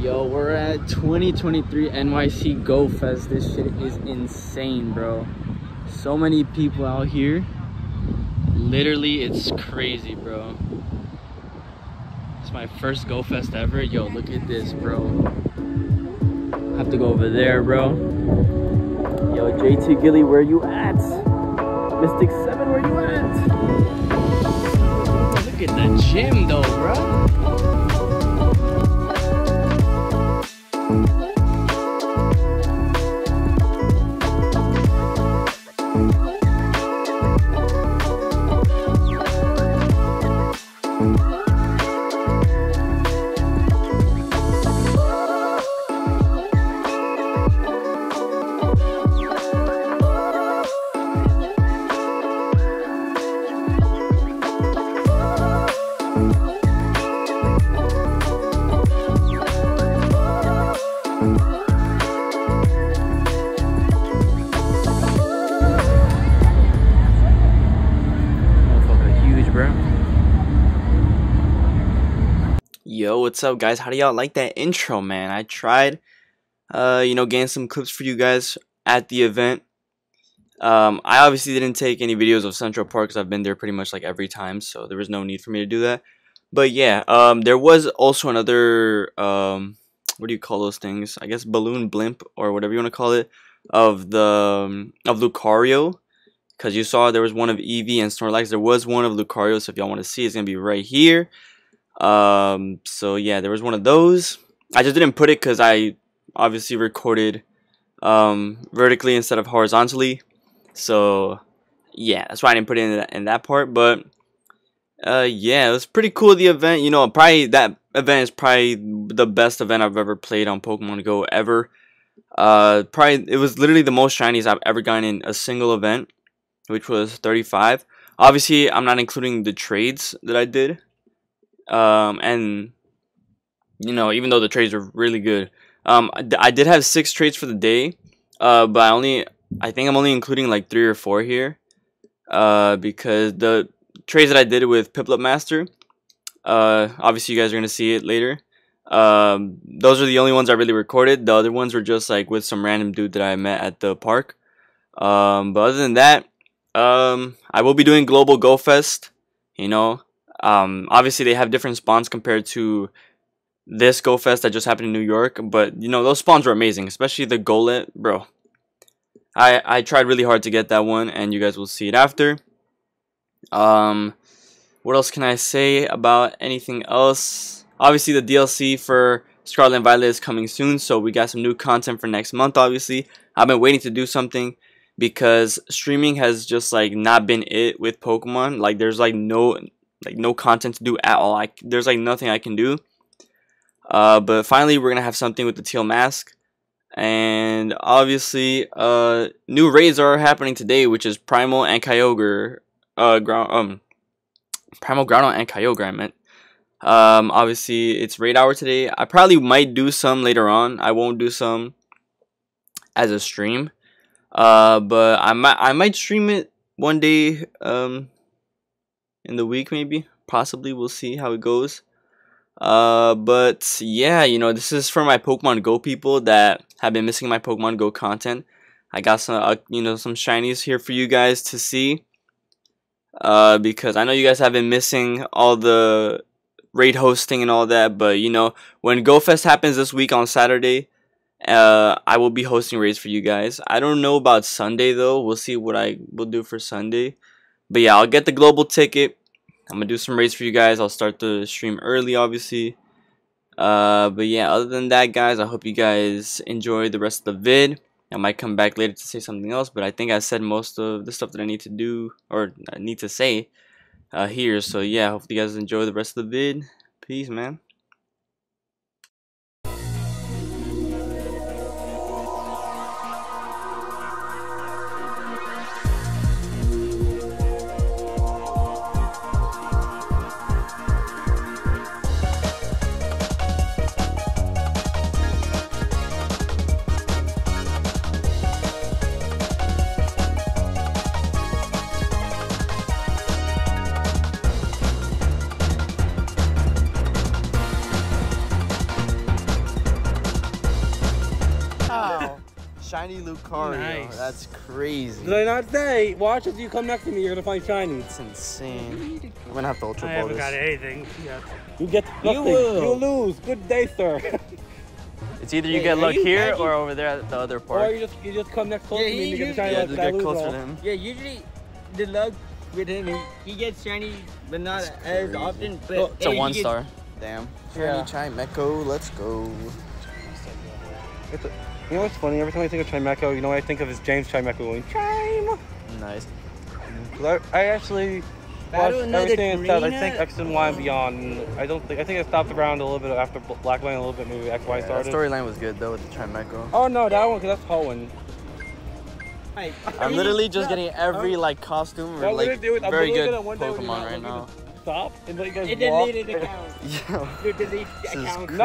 Yo, we're at 2023 NYC Go Fest. This shit is insane, bro. So many people out here. Literally, it's crazy, bro. It's my first Go Fest ever. Yo, look at this, bro. I have to go over there, bro. Yo, JT Gilly, where you at? Mystic 7, where you at? Look at the gym, though, bro. Yo, what's up, guys? How do y'all like that intro, man? I tried, you know, getting some clips for you guys at the event. I obviously didn't take any videos of Central Park because I've been there pretty much like every time, so there was no need for me to do that. But yeah, there was also another, what do you call those things? I guess balloon blimp or whatever you want to call it, of the of Lucario. Because you saw there was one of Eevee and Snorlax. There was one of Lucario, so if y'all want to see, it's going to be right here. So yeah, there was one of those. I just didn't put it because I obviously recorded vertically instead of horizontally, so yeah, that's why I didn't put it in that part. But yeah, it was pretty cool, the event. You know, probably that event is probably the best event I've ever played on Pokemon Go ever. Probably it was literally the most shinies I've ever gotten in a single event, which was 35. Obviously I'm not including the trades that I did. And you know, even though the trades were really good, I did have 6 trades for the day, but I think I'm only including like 3 or 4 here, because the trades that I did with Piplup Master, obviously you guys are gonna see it later. Those are the only ones I really recorded. The other ones were just like with some random dude that I met at the park. But other than that, I will be doing Global Go Fest, you know. Obviously they have different spawns compared to this Go Fest that just happened in New York, but you know, those spawns were amazing, especially the Golet, bro. I tried really hard to get that one, and you guys will see it after. What else can I say about anything else? Obviously the DLC for Scarlet and Violet is coming soon, so we got some new content for next month. Obviously I've been waiting to do something, because streaming has just like not been it with Pokemon. Like there's like no content to do at all. There's like nothing I can do, but finally we're gonna have something with the Teal Mask, and obviously new raids are happening today, which is Primal and Kyogre, Primal Groudon and Kyogre, I meant. Obviously it's raid hour today. I probably might do some later on. I won't do some as a stream, but I might stream it one day, in the week, maybe, possibly. We'll see how it goes. But yeah, you know, this is for my Pokemon Go people that have been missing my Pokemon Go content. I got some you know, some shinies here for you guys to see, because I know you guys have been missing all the raid hosting and all that. But you know, when Go Fest happens this week on Saturday, I will be hosting raids for you guys. I don't know about Sunday though. We'll see what I will do for Sunday. But yeah, I'll get the global ticket. I'm going to do some raids for you guys. I'll start the stream early, obviously. But yeah, other than that, guys, I hope you guys enjoy the rest of the vid. I might come back later to say something else, but I think I said most of the stuff that I need to do, or I need to say, here. So yeah, hopefully you guys enjoy the rest of the vid. Peace, man. shiny Lucario. Nice. That's crazy. Did I not say? Watch if you come next to me, you're gonna find shiny. It's insane. I'm gonna have to ultra ball. I haven't got anything yet. You get nothing. You lose. Good day, sir. It's either you get luck here or over there at the other park. Or you just come next close to me and you get shiny. Yeah, just get closer to him. Yeah, usually the luck with him, he gets shiny, but not as often. But it's a one star. Damn. Shiny Chimecho, let's go. You know what's funny? Every time I think of Chimecho, you know what I think of is James Chimecho going, Chime! Nice. I actually watched everything instead. I think X and Y and Beyond. I think I stopped around a little bit after Black Line, a little bit maybe X, Y started. The storyline was good though with the Chimecho. Oh no, that one, because that's Hoenn. I'm literally just getting every like costume or like very good Pokemon right now. Stop and let you guys deleted account. Yo, delete the account. Crazy. No,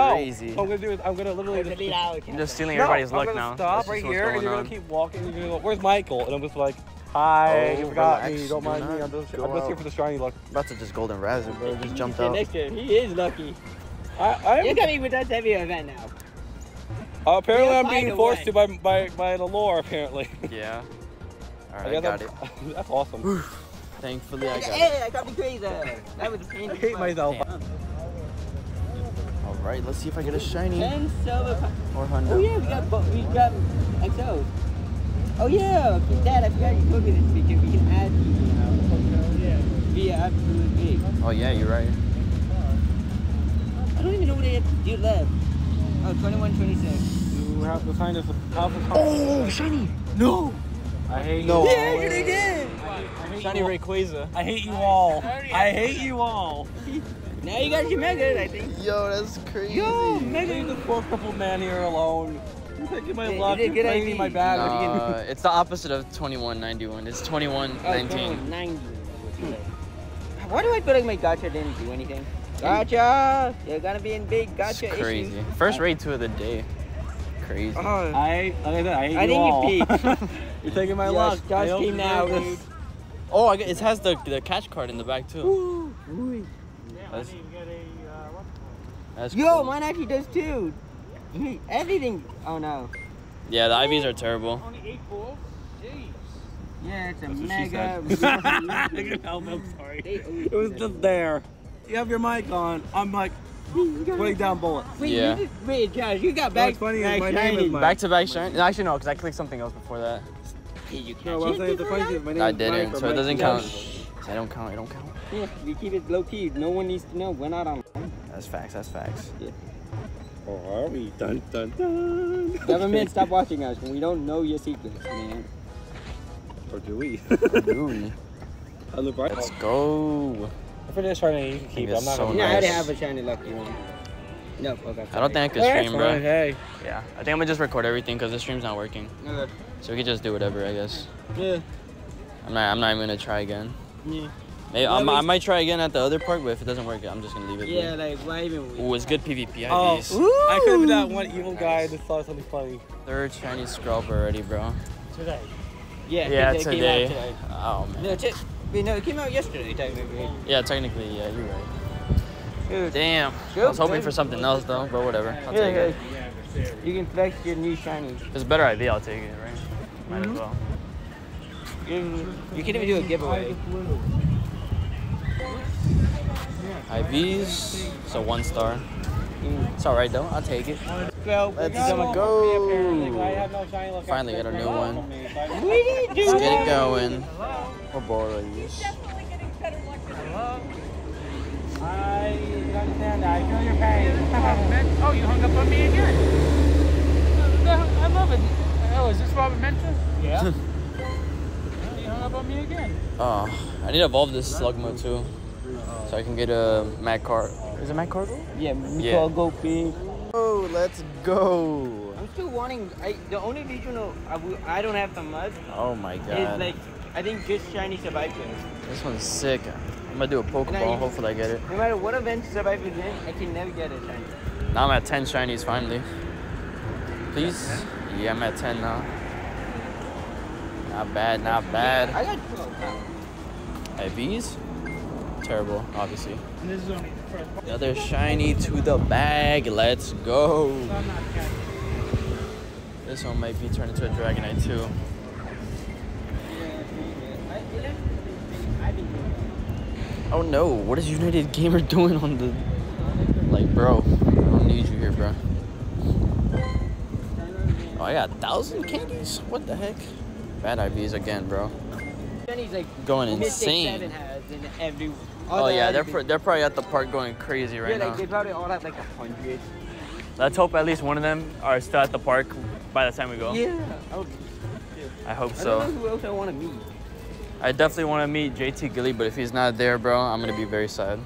what I'm gonna do is I'm gonna literally delete out. I'm just stealing everybody's luck now. Stop right here, and you're gonna keep walking. And you're gonna go, "Where's Michael?" And I'm just like, "Hi, you forgot me. Don't mind me. I'm just here for the shiny luck." About to just golden razzle, bro. Just jumped out. Next year, he is lucky. You're coming with us every event now. Apparently, I'm being forced to by the lore. Apparently. Yeah. All right, I got it. That's awesome. Thankfully, I got it. Hey, I got the crazy. That was a pain. I hate myself. All right, let's see if I get a shiny. 10 silver. Or 100. Oh yeah, we got XO. Oh yeah, Dad, I forgot you told me this because we can add these. Yeah, absolutely. Oh yeah, you're right. I don't even know what I have to do left. Oh, 21, 26. You have to find us. Oh, shiny! No. I hate you. No. Yeah, you did. Shiny Rayquaza. I hate you all. I hate you all. Now you got your Mega, I think. Yo, that's crazy. Yo, Mega, the poor crippled man here alone. You think my block is crazy, my bad. It's the opposite of 2191. It's 2119. Why do I feel like my gacha didn't do anything? Gacha! You're gonna be in big gacha issues. Crazy. First raid 2 of the day. Crazy. I think you peaked. You're taking my luck. Josh came now. Oh, it has the catch card in the back too. Ooh, ooh. Yeah, I didn't get a cool. Mine actually does too. Everything. Oh no. Yeah, the IVs are terrible. Only 8 balls? Jeez. Yeah, it's mega. I'm sorry. It was just there. You have your mic on. I'm like, putting down bullets. Wait, Josh, you got back. Back-to-back shiny. Actually, no, because I clicked something else before that. You can't. No, I didn't, so it doesn't count. I don't count. Yeah, we keep it low key. No one needs to know. We're not online. That's facts. Yeah. Or are we? Dun dun dun. Government, stop watching us. We don't know your secrets, man. Or do we? Let's go. If it is shiny, you can keep it. I'm not gonna. Yeah, I didn't have a shiny lucky one. No, okay. I don't think I could stream, bro. Hey. Yeah, I think I'm gonna just record everything because the stream's not working. Okay. So we can just do whatever, I guess. Yeah. I'm not even gonna try again. Yeah. Maybe I might try again at the other park, but if it doesn't work, I'm just gonna leave it. Yeah, like why even? Ooh, it's good PvP. Oh, I could have been that one evil guy that saw something funny. Third shiny scrub already, bro. Today. Yeah. Today. Came out today. Oh man. No, it came out yesterday technically. Yeah, technically. Yeah, you're right. Dude. Damn. Good. I was hoping for something else though, but whatever. I'll take it. You can flex your new shiny. It's a better idea. I'll take it, right? Might as well. You can even do a giveaway. IVs, so 1 star. It's alright though, I'll take it. Let's go! Finally got a new one. Let's get it going. Or borrows. I understand that. I feel your pain. Oh, you hung up on me again. I love it. Oh, is this Robert Mentor? Yeah. You hung up on me again. Oh, I need to evolve this Slugma too. So I can get a Mag cart. Is it Mag cart? Yeah, Go Fest. Oh, let's go. I'm still wanting, the only regional I don't have the mud. Oh my god. It's like, I think just shiny survivors. This one's sick. I'm gonna do a Pokeball, hopefully I get it. No matter what event survivors in, I can never get a shiny. Now I'm at 10 shinies finally. Please. Yeah, I'm at 10 now. Not bad. I got 12 now. IVs? Terrible, obviously. And this is only the first one. Another shiny to the bag. Let's go. This one might be turned into a Dragonite too. Oh no, what is United Gamer doing on the... Like, bro, I don't need you here, bro. Oh, I got 1,000 candies? What the heck? Bad IVs again, bro. Jenny's like going insane. Mystic 7 has in every... Oh yeah, they're probably at the park going crazy right now. Yeah, like, they probably all have like 100. Let's hope at least one of them are still at the park by the time we go. Yeah, okay. I hope so. I don't know who else I want to meet. I definitely want to meet JT Gilly, but if he's not there, bro, I'm going to be very sad.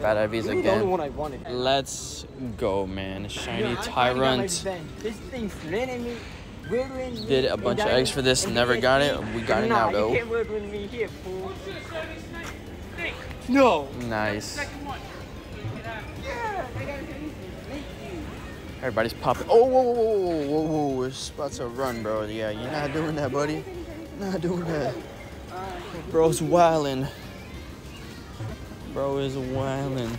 Bad IVs again. The only one I wanted. Let's go, man. Shiny Tyrant. This thing's slitting me. Did a bunch of eggs for this and never got it. We got it now, though. You can't whirlwind me here, fool. No. Nice. Everybody's popping. Oh, whoa, whoa, whoa, whoa, whoa. We're about to run, bro. Yeah, you're not doing that, buddy. Not doing that. Bro's wildin'. Bro is wildin'.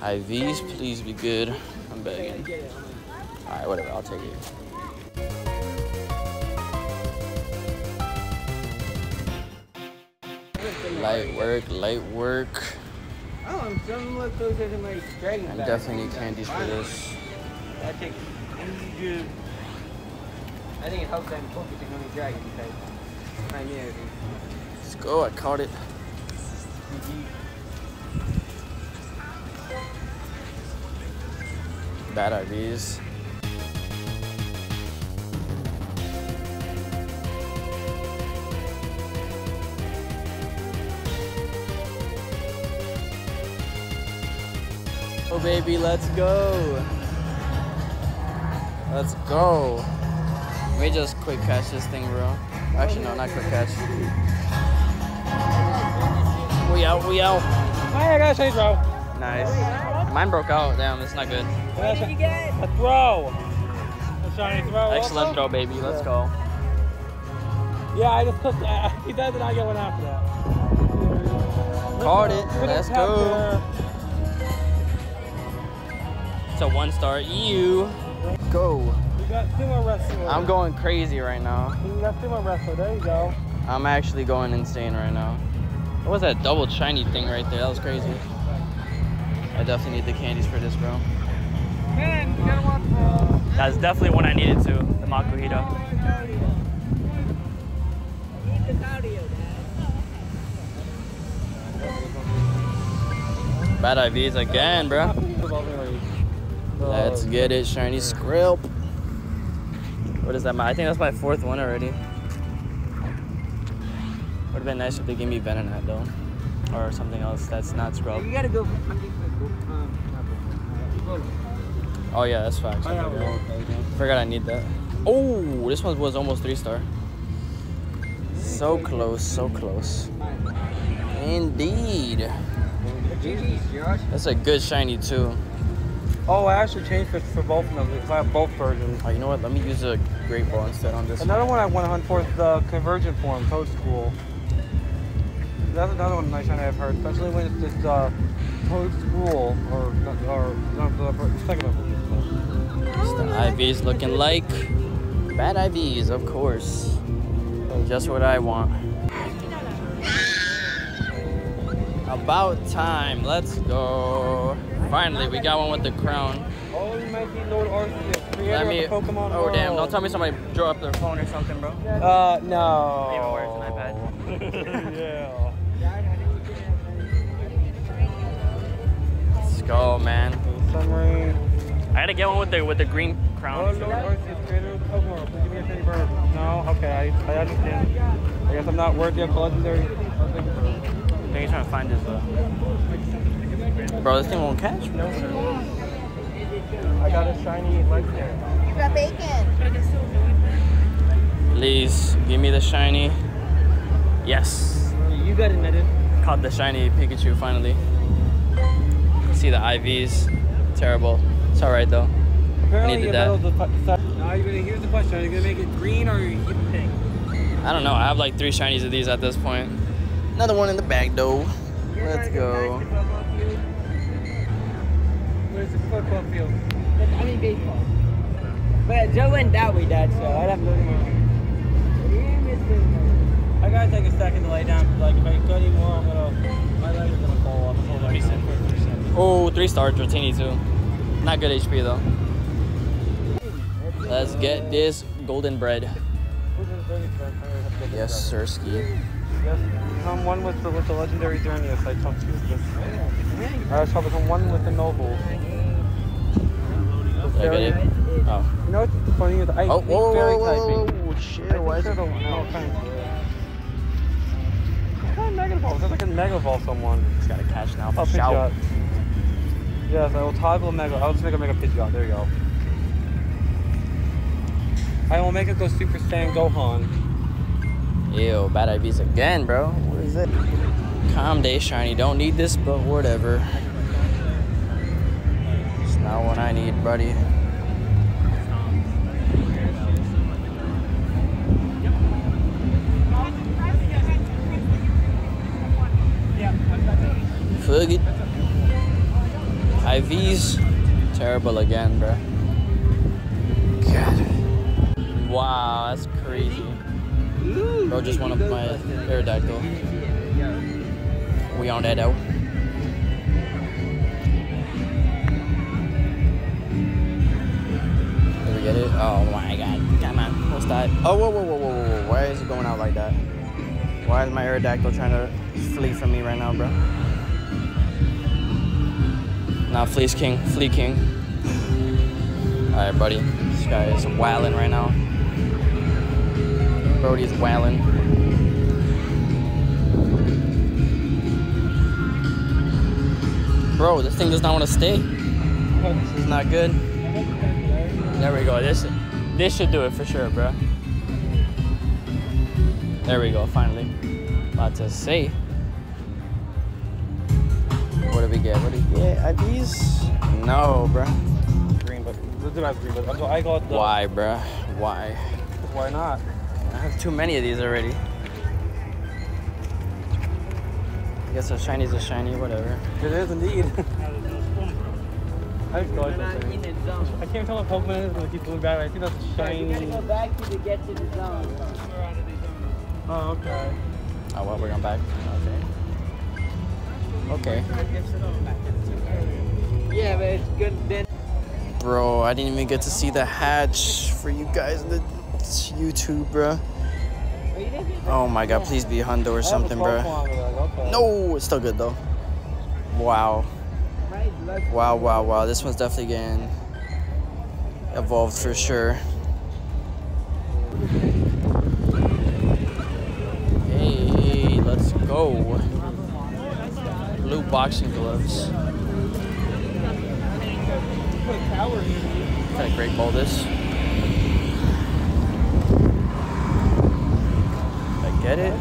IVs, please be good. I'm begging. Alright, whatever, I'll take it. Light work, light work. Oh, I'm somewhat closer to my dragon. I definitely need candies for this. Good. I think it helps them focusing on the dragon because I'm here. Let's go, I caught it. Bad IVs. Oh baby, let's go. Let's go. Let me just quick catch this thing, bro. Actually, no, not quick catch. We out, we out. Hey, I got a chase, bro. Nice. Mine broke out. Damn, it's not good. What did you get? A throw. A shiny throw. Excellent throw, baby. Let's go. Yeah, I just clicked that. He does not get one after that. Caught it. Let's go. It's a 1-star. Ew. Go. We got sumo wrestler. I'm going crazy right now. We got sumo wrestler. There you go. I'm actually going insane right now. What was that double shiny thing right there? That was crazy. I definitely need the candies for this, bro. Man, you gotta watch for... That's definitely one I needed to. The Makuhito. Need the Golurk, guys. Bad IVs again, bro. Let's get it, shiny Skrill. What is that? I think that's my 4th one already. Would have been nice if they gave me Venonat though, or something else that's not Skrill. You gotta go. Oh yeah, that's facts. I forgot I need that. Oh, this one was almost 3-star. So close, so close. Indeed. That's a good shiny too. Oh, I actually changed it for both of them because I have both versions. Oh, you know what? Let me use a great ball instead on this. Another one I want to hunt for is the convergent form, Toad School. That's another one nice one I've heard, especially when it's just Toad School or the second one. It's the IVs looking like bad IVs, of course. Just what I want. About time. Let's go. Finally, we got one with the crown. Oh, you might be Lord Arceus, creator of the Pokemon World. Damn, don't tell me somebody drew up their phone or something, bro. No. Even worse, an iPad. Yeah. Let's go, man. Summary. I gotta get one with the green crown. Oh, Lord Arceus, creator of the Pokemon World. Please give me a teddy bird. No? Okay, I understand. I guess I'm not worthy of legendary. I think he's trying to find this, though. Bro, this thing won't catch. No, sir. I got a shiny legendary. You got bacon. Please, give me the shiny. Yes. You got admitted. Caught the shiny Pikachu finally. See the IVs. Terrible. It's alright though. Apparently I needed that. Now here's the question. Are you going to make it green or are you keeping pink? I don't know. I have like 3 shinies of these at this point. Another one in the bag though. Let's go. It's a football field. I mean baseball. But Joe went that way, Dad, so I'd have to look at I gotta take a second to lay down. Like, if I go any more, I'm gonna... My leg's gonna fall off. Hold on. Oh, 3-star Dratini, too. Not good HP, though. Let's get this golden bread. Yes, sirski. Become one with the legendary Xerneas. I talked to this. I was talking to one with the nobles. Oh. You know what's funny? I oh, whoa, fairy whoa, typing. Oh, shit. Why is it all kind of... What kind of Megavolt? That's like a Megavolt someone. He's got a catch now. Oh, Pidgeot. Yes, I will toggle Megavolt. I'll just make a Mega Pidgeot. There you go. I will make it go Super Saiyan Gohan. Ew, bad IVs again, bro. What is it? Calm day, shiny. Don't need this, but whatever. It's not what I need, buddy. Fuck it. IVs, terrible again, bro. God. Wow, that's crazy. Bro, just one of my Aerodactyl. We on that out. Did we get it? Oh my god. Come on. What's that? Oh, whoa, whoa, whoa, whoa, whoa. Why is it going out like that? Why is my Aerodactyl trying to flee from me right now, bro? Nah, flea's king. Flea king. Alright, buddy. This guy is wilding right now. Brody's wailing. Bro, this thing does not want to stay. This is not good. There we go. This should do it for sure, bro. There we go. Finally. About to see. What did we get? What do we get? Are these? No, bro. Green, but I got. The... Why, bro? Why? Why not? I have too many of these already. I guess a shiny's a shiny, whatever. It is indeed. I can't tell what Pokemon is when it keeps going back. I think that's a shiny. Yeah, you gotta go back to get to the zone. Oh, okay. Oh, well, we're going back. Okay. Okay. Yeah, but it's good then. Bro, I didn't even get to see the hatch for you guys in the... YouTube, bro. Oh my god, please be Hundo or something, bro. No, it's still good though. Wow. Wow, wow, wow. This one's definitely getting evolved for sure. Hey, let's go. Blue boxing gloves. Got a great ball this. Get it?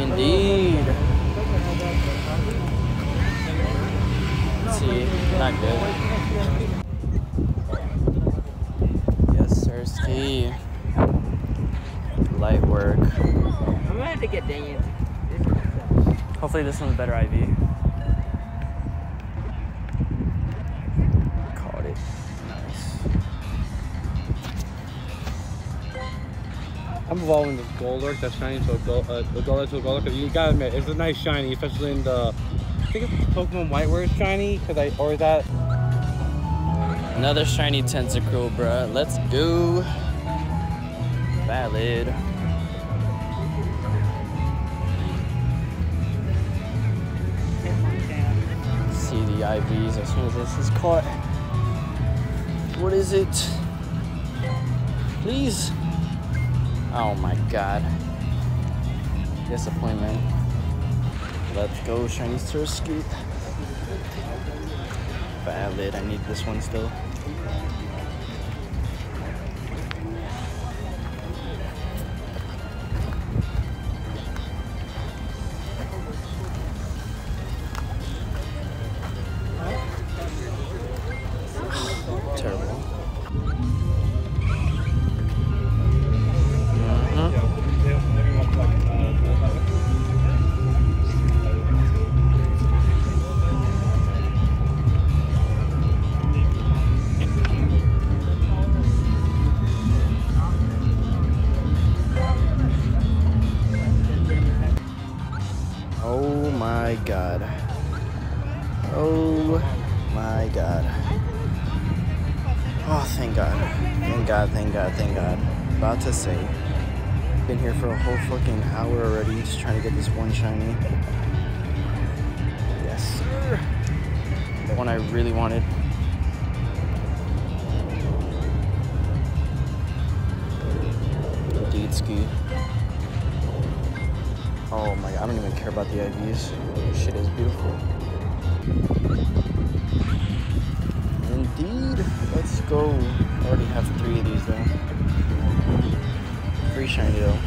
Indeed. Let's see, not good. Yes, sir, ski. Light work. I'm gonna have to get Daniel. Hopefully this one's better IV. Caught it. I'm evolving this Golurk that's shiny to a Golet to a Golurk. You gotta admit, it's a nice shiny, especially in the... I think it's Pokemon White where it's shiny, because I ordered that. Another shiny Tentacruel, bruh. Let's go. Valid. Let's see the IVs as soon as this is caught. What is it? Please. Oh my god. Disappointment. Let's go, shiny Surskit. Valid, I need this one still. Oh my god. Oh my god. Oh, thank god. Thank god, thank god, thank god. About to say. Been here for a whole fucking hour already just trying to get this one shiny. Yes, sir. The one I really wanted. Oh my god, I don't even care about the IVs. This shit is beautiful. Indeed, let's go. I already have 3 of these though. Free shiny though.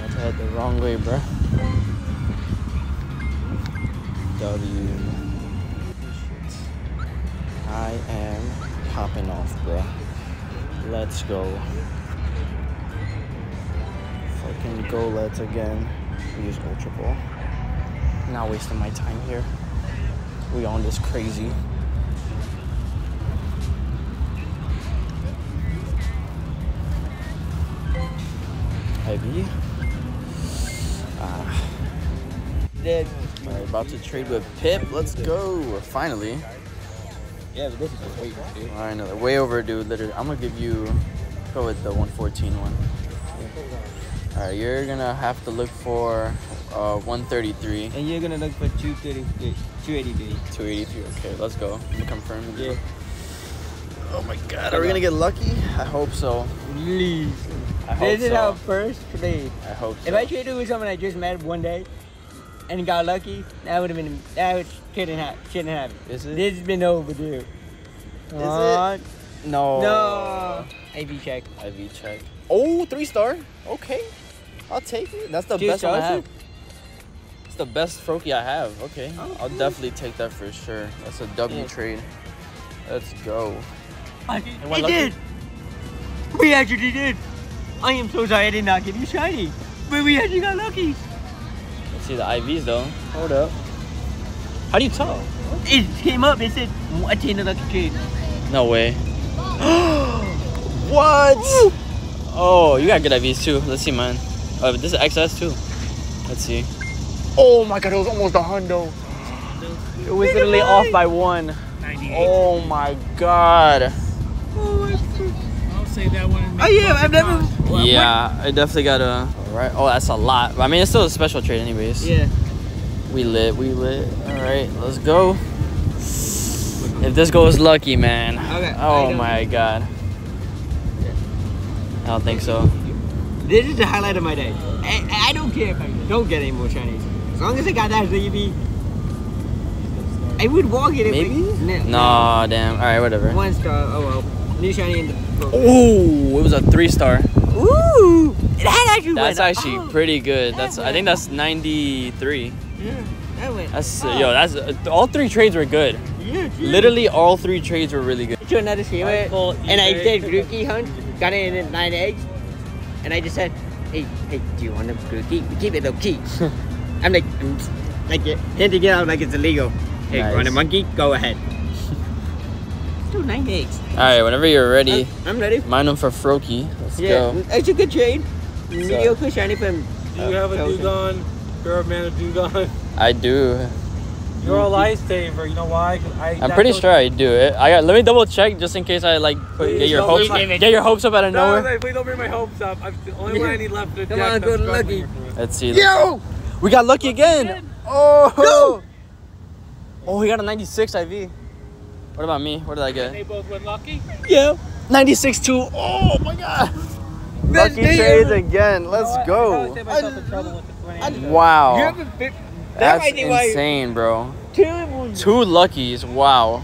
That's head the wrong way, bruh. W. I am popping off, bro. Let's go. Fucking Golets again. We use Ultra Ball. Not wasting my time here. We on this crazy. IV. Dead. Alright, about to trade with Pip. Let's go. Finally. Yeah, but this is just waiting, dude. I know. Way overdue, literally. I'm going to give you... Go with the 114 one. Yeah. Alright, you're going to have to look for 133. And you're going to look for 233. 283. Okay, let's go. Can you confirm? Yeah. Oh my god. Are we going to get lucky? I hope so. Please. I hope this is our first trade. I hope so. If I traded with someone I just met one day... and got lucky, that would have been, that shouldn't happen. Is it? This has been overdue. Is it? No. No. IV check. IV check. Oh, 3-star. Okay. I'll take it. That's the best one I have. It's the best Froakie I have. Okay. I'll definitely take that for sure. That's a W trade. Let's go. I did. We actually did. I am so sorry I did not give you shiny, but we actually got lucky. See the IVs though. Hold up. How do you tell? It came up. It said lucky trade. No way. What? Ooh. Oh, you got good IVs too. Let's see mine. Oh, but this is XS too. Let's see. Oh my god, it was almost 100. It was literally off by 1. 98. Oh my god. I'll save that one. Oh yeah, I've never. Yeah, I definitely got a. Right. Oh, that's a lot. I mean, it's still a special trade anyways. Yeah. We lit. We lit. All right. Let's go. If this goes lucky, man. Okay. Oh, my god. I don't think so. This is the highlight of my day. I don't care if I don't get any more Chinese. As long as I got that ZB, I would walk it. Maybe? No, damn. All right, whatever. 1-star. Oh, well. New shiny in the... Oh, it was a 3-star. Ooh. That's actually pretty good. That's I think that's 93. Yeah, that went. That's yo. That's all 3 trades were good. Yeah, dude. Literally all 3 trades were really good. I did another Chimecho and I did Grooky hunt. Got it in 9 eggs, and I just said, hey, do you want a Grooky? We keep it low key. I'm like hinting it out like it's illegal. Hey, nice. Want a monkey? Go ahead. Dude, 9 eggs. All right, whenever you're ready. I'm ready. Mine them for Froakie. Let's go. That's a good trade. Mediocre shiny from. Do you have a Dugong? You're a man of Dugong. I do. You're a lifesaver. You know why? I'm pretty sure I do it. let me double check just in case I like get your hopes up out of nowhere. No, please don't bring my hopes up. I'm the only one I need left. Come on, good lucky. Let's see. Yo, we got lucky again. Oh. Oh, he got a 96 IV. What about me? What did I get? And they both went lucky. Yeah. 96 too. Oh my god. Lucky trades again. Let's go. Wow. That's insane, bro. Two luckies. Wow.